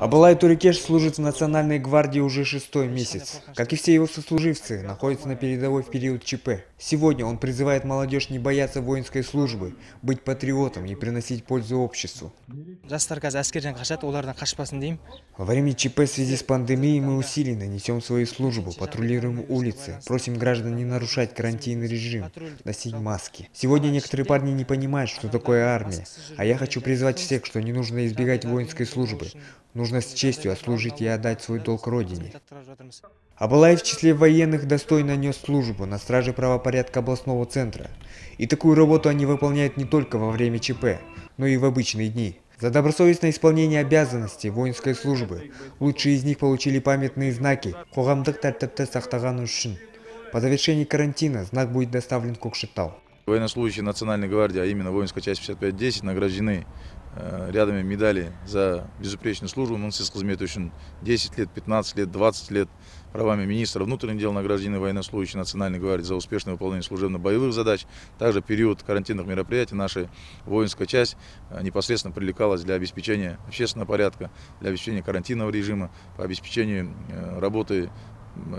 Абылай Турикеш служит в Национальной гвардии уже шестой месяц. Как и все его сослуживцы, находится на передовой в период ЧП. Сегодня он призывает молодежь не бояться воинской службы, быть патриотом и приносить пользу обществу. Во время ЧП в связи с пандемией мы усиленно несем свою службу, патрулируем улицы, просим граждан не нарушать карантинный режим, носить маски. Сегодня некоторые парни не понимают, что такое армия, а я хочу призвать всех, что не нужно избегать воинской службы. Нужно с честью отслужить и отдать свой долг Родине. Абылай в числе военных достойно нес службу на страже правопорядка областного центра. И такую работу они выполняют не только во время ЧП, но и в обычные дни. За добросовестное исполнение обязанностей воинской службы лучшие из них получили памятные знаки «Когамдык тәртіпті сақтаған үшін». По завершении карантина знак будет доставлен в Кокшетау. Военнослужащие Национальной гвардии, а именно воинская часть 5510, награждены рядами медалей за безупречную службу. Монцикс Клазмет 10 лет, 15 лет, 20 лет. Правами министра внутренних дел награждены военнослужащие Национальной гвардии за успешное выполнение служебно-боевых задач. Также период карантинных мероприятий наша воинская часть непосредственно привлекалась для обеспечения общественного порядка, для обеспечения карантинного режима, по обеспечению работы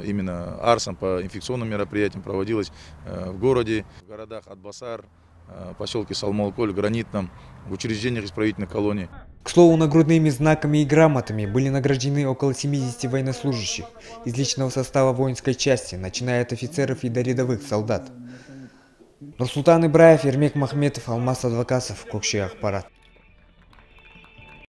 именно Арсом, по инфекционным мероприятиям проводилось в городе, в городах Адбасар, поселке Салмолколь, Гранитном, в учреждениях исправительных колоний. К слову, нагрудными знаками и грамотами были награждены около 70 военнослужащих из личного состава воинской части, начиная от офицеров и до рядовых солдат. Нурсултан Ибраев, Ермек Махметов, Алмаз Адвокасов, Кокше Ахпарат.